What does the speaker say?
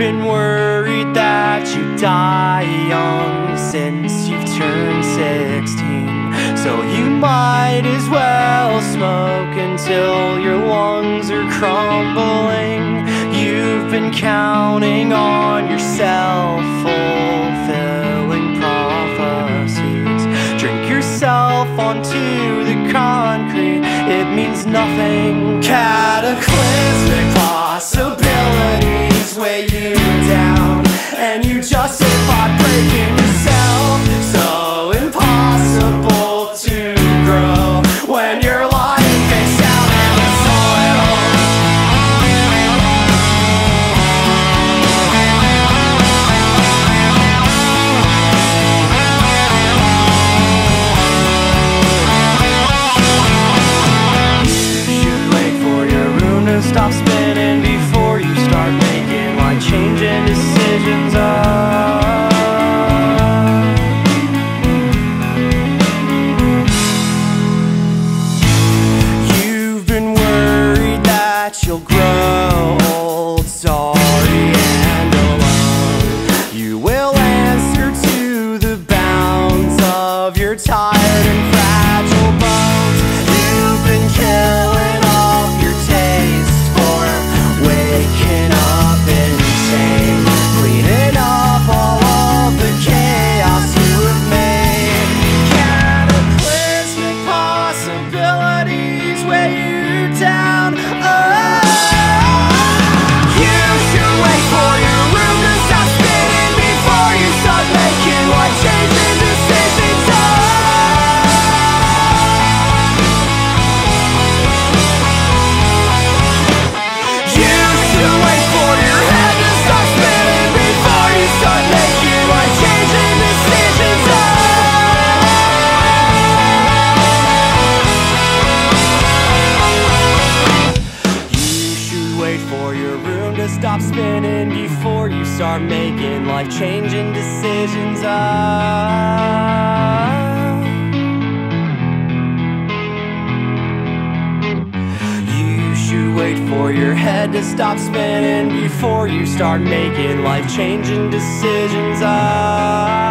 been worried that you die young since you've turned 16, so you might as well smoke until your lungs are crumbling. You've been counting on yourself, fulfilling prophecies. Drink yourself onto the concrete, it means nothing. Cataclysmic possibilities weigh you down, and you justify breaking yourself. So impossible to grow when you're lying face down in the soil. You should wait for your room to stop spinning before you start making like changing decisions You've been worried that you'll grow old, sorry and alone. You will answer to the bounds of your tired and fragile bones. You've been killing off your taste for waking up insane, cleaning up all of the chaos you have made. Cataclysmic possibilities weigh you down. You should wait for your room to stop spinning before you start making life changing decisions. You should wait for your head to stop spinning before you start making life changing decisions. You should wait for your room to stop spinning before you start making life changing decisions. You should wait for your head to stop spinning before you start making life changing decisions.